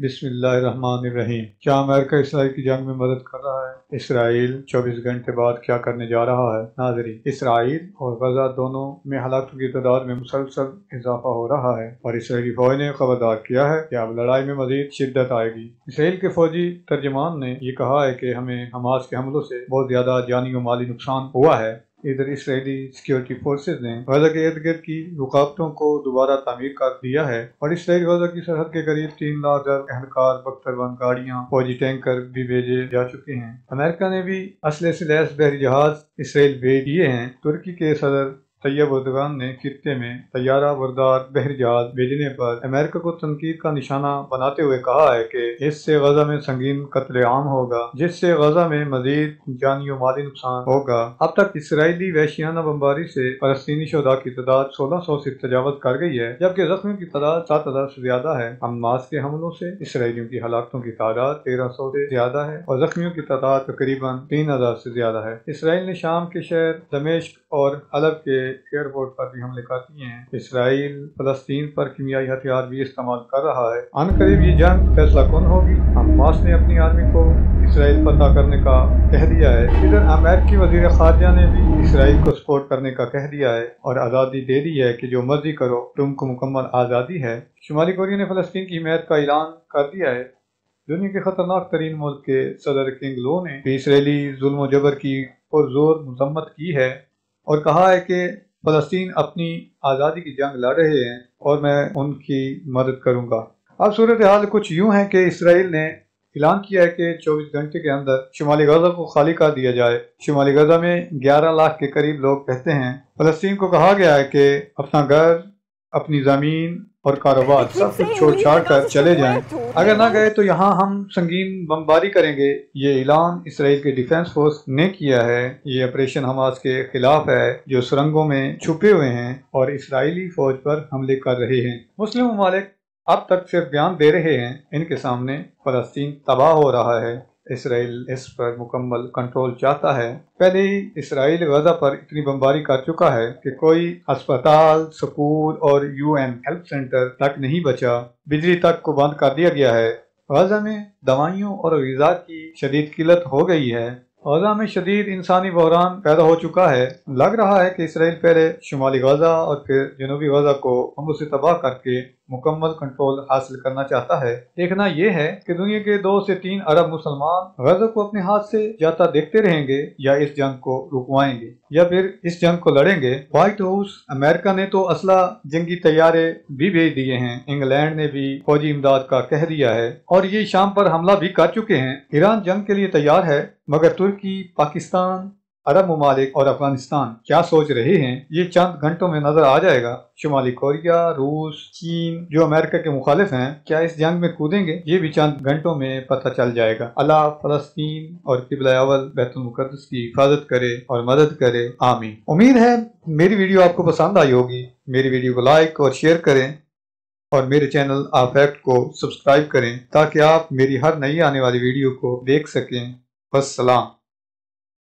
बिस्मिल्लाहिर्रहमानिर्रहीम। क्या America Israel की जंग में मदद कर रहा है? इसराइल 24 घंटे बाद क्या करने जा रहा है? नाज़रीन, इसराइल और गजा दोनों में हलाकतों की तादाद में मुसलसल इजाफा हो रहा है और इसराइली फौज ने खबरदार किया है कि अब लड़ाई में मजीद शिद्दत आएगी। इसराइल के फौजी तर्जमान ने यह कहा है कि हमें हमास के हमलों से बहुत ज्यादा जानी और माली नुकसान हुआ है। इधर इसराइली सिक्योरिटी फोर्सेज ने गजा के इर्द गिर्द की रुकावटों को दोबारा तामीर कर दिया है और इसराइल गजा की सरहद के करीब 3 लाख अहलकार, बख्तरबंद गाड़ियाँ, फौजी टैंकर भी भेजे जा चुके हैं। अमेरिका ने भी असले से लैस बहरी जहाज इसराइल भेज दिए हैं। तुर्की के सदर तैयब एर्दोगान ने खित्ते में तैयारा बरदार बहरी जहाज भेजने पर अमेरिका को तनकीद का निशाना बनाते हुए कहा है कि इससे गजा में संगीन कत्लेआम होगा, जिससे गजा में मजीद जानी और माली नुकसान होगा। अब तक इसराइली वहशियाना बमबारी से फलस्तीनी शोदा की तादाद 1600 से तजावज कर गई है, जबकि जख्मियों की तादाद 7000 से ज्यादा है। हमास के हमलों से इसराइलियों की हलाकतों की तादाद 1300 से ज्यादा है और जख्मियों की तादाद तकरीबन 3000 से ज्यादा है। इसराइल ने शाम के शहर दमिश्क और अलब के एयरपोर्ट पर भी हमले कर दिए हैं। इसराइल फलस्तीन पर कीमियाई हथियार भी इस्तेमाल कर रहा है। अनकरीब ये जंग फैसला कौन होगी। हमास ने अपनी आर्मी को इसराइल पता करने का कह दिया है। इधर अमेरिकी वजीर खारजा ने भी इसराइल को सपोर्ट करने का कह दिया है और आज़ादी दे दी है कि जो मर्जी करो, तुमको मुकम्मल आज़ादी है। शुमाली कोरिया ने फलस्तीन की हिमायत का ऐलान कर दिया है। दुनिया के खतरनाक तरीन मुल्क के सदर किंग लो ने इसराइली जुल्म और जबर की पुरजोर मजम्मत की है और कहा है कि फलस्तीन अपनी आज़ादी की जंग लड़ रहे हैं और मैं उनकी मदद करूंगा। अब सूरत हाल कुछ यूं है कि इसराइल ने ऐलान किया है कि 24 घंटे के अंदर शुमाली गजा को खाली कर दिया जाए। शुमाली गजा में 11 लाख के करीब लोग रहते हैं। फलस्तीन को कहा गया है कि अपना घर, अपनी ज़मीन और कारोबार सब कुछ छोड़ छाड़ कर चले जाएं। अगर ना गए तो यहाँ हम संगीन बमबारी करेंगे। ये ऐलान इसराइल के डिफेंस फोर्स ने किया है। ये ऑपरेशन हमास के खिलाफ है जो सुरंगों में छुपे हुए हैं और इसराइली फौज पर हमले कर रहे हैं। मुस्लिम ममालिक अब तक सिर्फ बयान दे रहे हैं, इनके सामने फलस्तीन तबाह हो रहा है। इसराइल इस पर मुकम्मल कंट्रोल चाहता है। पहले ही इसराइल गजा पर इतनी बमबारी कर चुका है कि कोई अस्पताल, स्कूल और UN हेल्प सेंटर तक नहीं बचा। बिजली तक को बंद कर दिया गया है। गजा में दवाइयों और गजा की शदीद किल्लत हो गई है। गजा में शदीद इंसानी बहरान पैदा हो चुका है। लग रहा है कि इसराइल पहले शुमाली गजा और फिर जनूबी गजा को बमों से तबाह करके मुकम्मल कंट्रोल हासिल करना चाहता है। देखना यह है कि दुनिया के 2 से 3 अरब मुसलमान गजा को अपने हाथ से जाता देखते रहेंगे या इस जंग को रुकवाएंगे या फिर इस जंग को लड़ेंगे। व्हाइट हाउस अमेरिका ने तो असला, जंगी तैयारे भी भेज दिए हैं। इंग्लैंड ने भी फौजी इमदाद का कह दिया है और ये शाम पर हमला भी कर चुके हैं। ईरान जंग के लिए तैयार है, मगर तुर्की, पाकिस्तान, अरब ममालिक और अफगानिस्तान क्या सोच रहे हैं ये चंद घंटों में नजर आ जाएगा। शुमाली कोरिया, रूस, चीन जो अमेरिका के मुखालिफ हैं, क्या इस जंग में कूदेंगे ये भी चंद घंटों में पता चल जाएगा। अल्लाह फलस्तीन और किबला अव्वल बैतुल मुक़द्दस की हिफाजत करे और मदद करे, आमीन। उम्मीद है मेरी वीडियो आपको पसंद आई होगी। मेरी वीडियो को लाइक और शेयर करें और मेरे चैनल अफैक्ट को सब्सक्राइब करें ताकि आप मेरी हर नई आने वाली वीडियो को देख सकें। वस्सलाम।